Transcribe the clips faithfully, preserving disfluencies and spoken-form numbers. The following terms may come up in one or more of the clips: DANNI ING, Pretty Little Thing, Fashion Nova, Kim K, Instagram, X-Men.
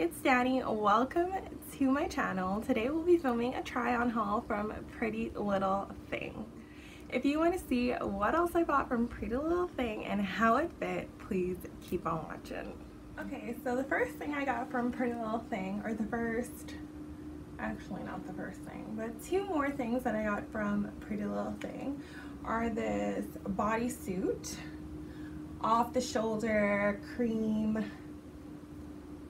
it's Danny. Welcome to my channel. Today we'll be filming a try on haul from Pretty Little Thing. If you want to see what else I bought from Pretty Little Thing and how it fit, please keep on watching. Okay, so the first thing I got from Pretty Little Thing, or the first, actually not the first thing, but two more things that I got from Pretty Little Thing are this bodysuit, off the shoulder cream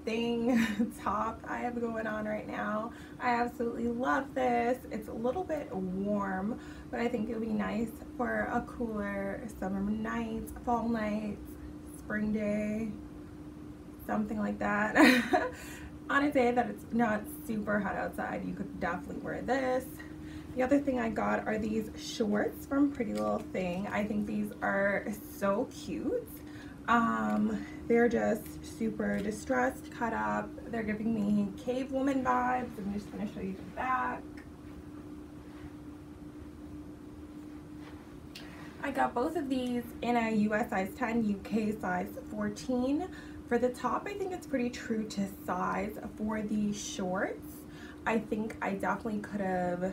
thing top I have going on right now. I absolutely love this. It's a little bit warm, but I think it'll be nice for a cooler summer night, fall night, spring day, something like that. On a day that it's not super hot outside, you could definitely wear this. The other thing I got are these shorts from Pretty Little Thing. I think these are so cute. Um, they're just super distressed, cut up. They're giving me cave woman vibes. I'm just going to show you the back. I got both of these in a U S size ten, U K size fourteen. For the top, I think it's pretty true to size. For the shorts, I think I definitely could have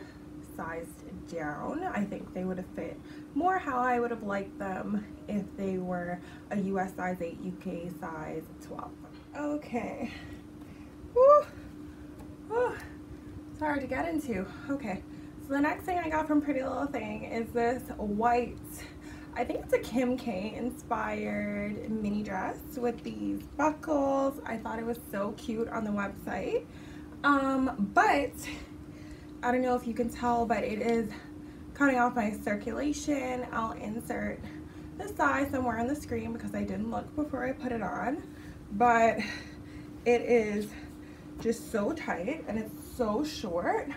sized down. I think they would have fit more how I would have liked them if they were a U S size eight, U K size twelve. Okay. Woo. Woo. It's hard to get into. Okay. So the next thing I got from Pretty Little Thing is this white, I think it's a Kim K inspired mini dress with these buckles. I thought it was so cute on the website. Um, but I don't know if you can tell, but it is cutting off my circulation. I'll insert the size somewhere on the screen because I didn't look before I put it on. But it is just so tight and it's so short.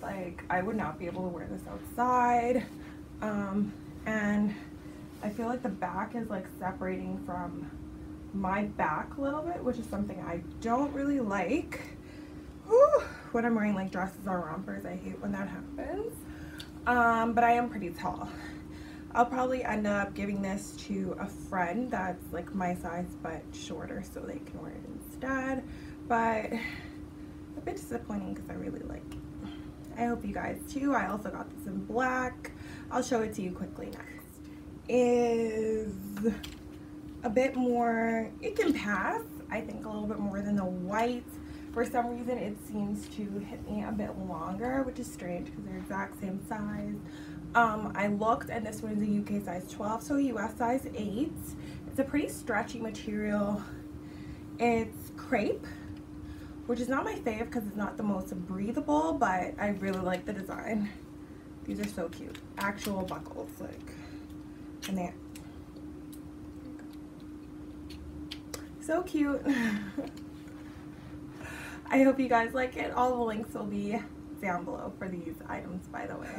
Like, I would not be able to wear this outside. Um, and I feel like the back is like separating from my back a little bit, which is something I don't really like. Whew. When I'm wearing like dresses or rompers, I hate when that happens. Um, but I am pretty tall. I'll probably end up giving this to a friend that's like my size but shorter so they can wear it instead. But a bit disappointing because I really like it. I hope you guys too. I also got this in black. I'll show it to you quickly. Next is a bit more, it can pass, I think, a little bit more than the white. For some reason, it seems to hit me a bit longer, which is strange because they're exact same size. Um, I looked, and this one is a U K size twelve, so a U S size eight. It's a pretty stretchy material. It's crepe, which is not my fave because it's not the most breathable, but I really like the design. These are so cute. Actual buckles, like, and they so cute. I hope you guys like it. All the links will be down below for these items, by the way.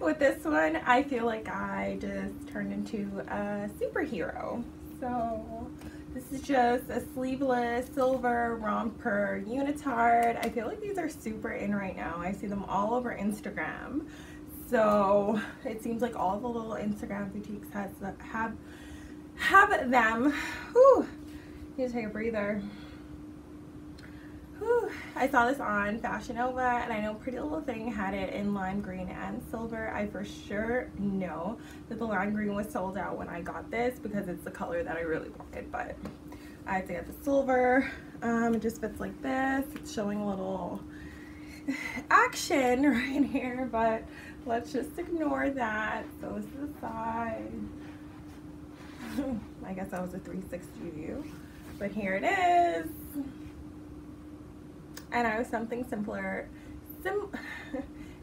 With this one, I feel like I just turned into a superhero. So this is just a sleeveless silver romper unitard. I feel like these are super in right now. I see them all over Instagram. So it seems like all the little Instagram boutiques has, have, have them. Whew. Need to take a breather. I saw this on Fashion Nova, and I know Pretty Little Thing had it in lime green and silver. I for sure know that the lime green was sold out when I got this because it's the color that I really wanted, but I had to get the silver. Um, it just fits like this. It's showing a little action right here, but let's just ignore that. So this is the side. I guess that was a three sixty view, but here it is. And I was something simpler, sim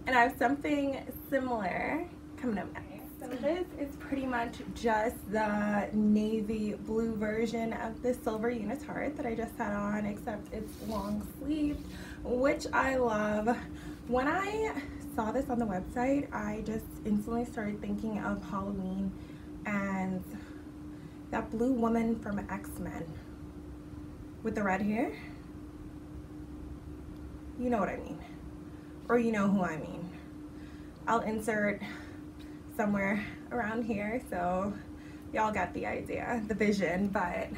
and I have something similar coming up next. So this is pretty much just the navy blue version of the silver unitard that I just had on, except it's long sleeved, which I love. When I saw this on the website, I just instantly started thinking of Halloween and that blue woman from X-Men with the red hair. You know what I mean, or you know who I mean. I'll insert somewhere around here so y'all got the idea, the vision, but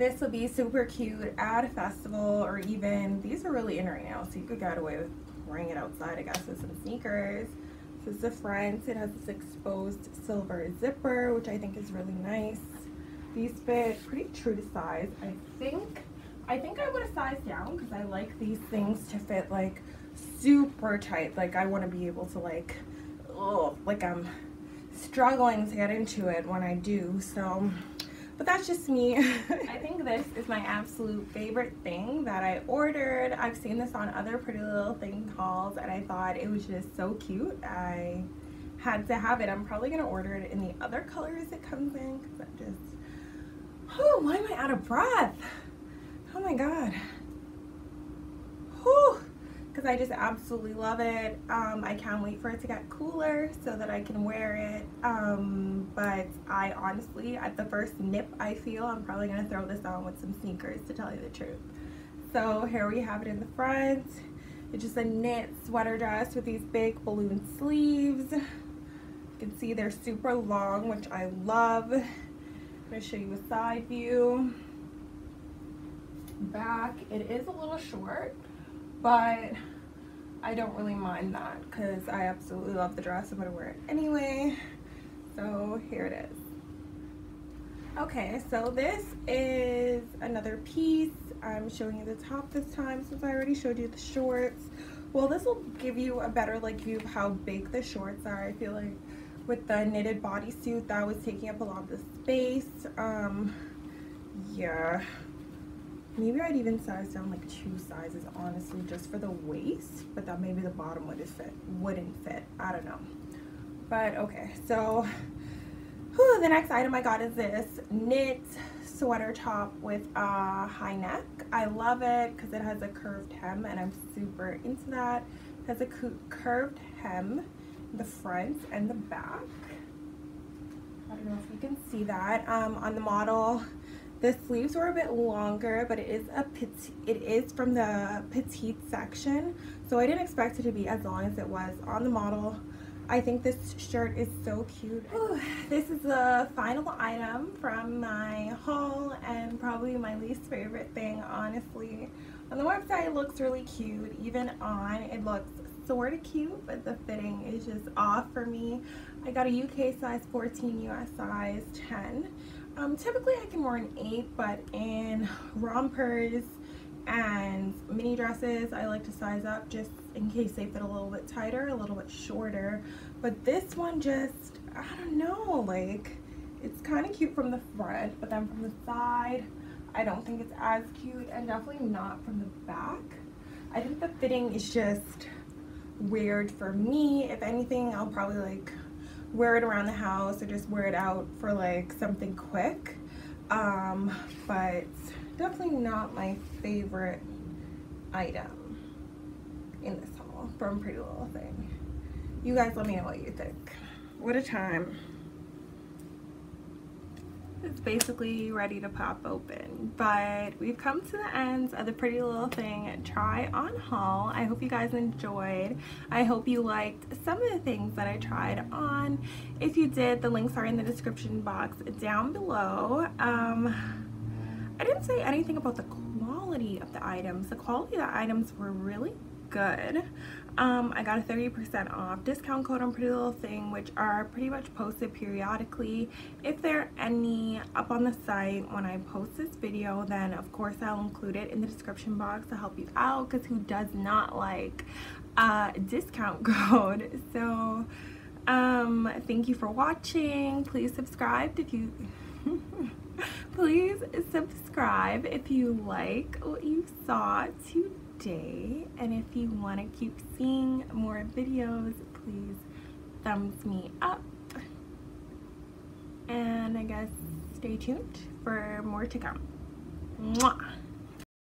This would be super cute at a festival, or even these are really in right now, so you could get away with wearing it outside, I guess, with some sneakers. This is the front. It has this exposed silver zipper, which I think is really nice. These fit pretty true to size. I think I think I would have sized down because I like these things to fit like super tight. Like I want to be able to like, oh, like I'm struggling to get into it when I do. So, but that's just me. I think this is my absolute favorite thing that I ordered. I've seen this on other Pretty Little Thing hauls and I thought it was just so cute. I had to have it. I'm probably gonna order it in the other colors it comes in because I'm just, oh, why am I out of breath? Oh my God. Whew. Because I just absolutely love it. Um, I can't wait for it to get cooler so that I can wear it. Um, but I honestly, at the first nip I feel, I'm probably going to throw this on with some sneakers, to tell you the truth. So here we have it in the front. It's just a knit sweater dress with these big balloon sleeves. You can see they're super long, which I love. I'm going to show you a side view. Back, it is a little short, but I don't really mind that because I absolutely love the dress. I'm gonna wear it anyway. So here it is. Okay, so this is another piece. I'm showing you the top this time since I already showed you the shorts. Well, this will give you a better like view of how big the shorts are. I feel like with the knitted bodysuit that was taking up a lot of the space. Um, yeah. Maybe I'd even size down like two sizes, honestly, just for the waist, but that maybe the bottom would fit, wouldn't fit. I don't know. But okay, so whew, the next item I got is this knit sweater top with a high neck. I love it because it has a curved hem and I'm super into that. It has a curved hem in the front and the back. I don't know if you can see that. Um, on the model, the sleeves were a bit longer, but it is a petite, it is from the petite section, so I didn't expect it to be as long as it was on the model. I think this shirt is so cute. Ooh, this is the final item from my haul and probably my least favorite thing, honestly. On the website it looks really cute, even on it looks sort of cute, but the fitting is just off for me. I got a U K size fourteen, U S size ten. Um, typically I can wear an eight, but in rompers and mini dresses I like to size up just in case they fit a little bit tighter, a little bit shorter. But this one just, I don't know, like it's kind of cute from the front, but then from the side I don't think it's as cute, and definitely not from the back. I think the fitting is just weird for me. If anything, I'll probably like wear it around the house or just wear it out for like something quick, um but definitely not my favorite item in this haul from Pretty Little Thing. You guys let me know what you think. What a time. It's basically ready to pop open, but we've come to the end of the Pretty Little Thing try on haul. I hope you guys enjoyed. I hope you liked some of the things that I tried on. If you did, the links are in the description box down below. um I didn't say anything about the quality of the items. The quality of the items were really good. um I got a thirty percent off discount code on Pretty Little Thing, which are pretty much posted periodically. If there are any up on the site when I post this video, then of course I'll include it in the description box to help you out, because who does not like a discount code? So um thank you for watching. Please subscribe if you please subscribe if you like what you saw today. Day. And if you want to keep seeing more videos, please thumbs me up, and I guess stay tuned for more to come. Mwah.